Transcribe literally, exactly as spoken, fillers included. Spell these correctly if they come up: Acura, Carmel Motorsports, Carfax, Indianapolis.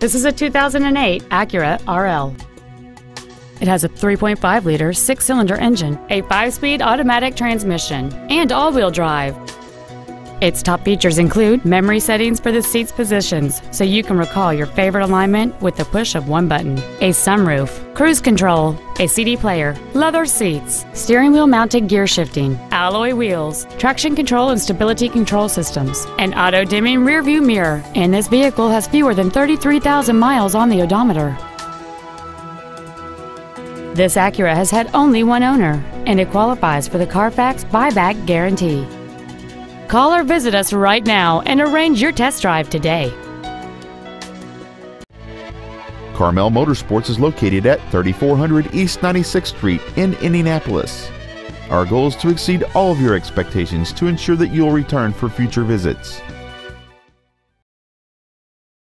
This is a two thousand eight Acura R L. It has a three point five liter six-cylinder engine, a five-speed automatic transmission, and all-wheel drive. Its top features include memory settings for the seat's positions, so you can recall your favorite alignment with the push of one button, a sunroof, cruise control, a C D player, leather seats, steering wheel mounted gear shifting, alloy wheels, traction control and stability control systems, an auto-dimming rearview mirror, and this vehicle has fewer than thirty-three thousand miles on the odometer. This Acura has had only one owner, and it qualifies for the Carfax buyback guarantee. Call or visit us right now and arrange your test drive today. Carmel Motorsports is located at thirty-four hundred East ninety-sixth Street in Indianapolis. Our goal is to exceed all of your expectations to ensure that you'll return for future visits.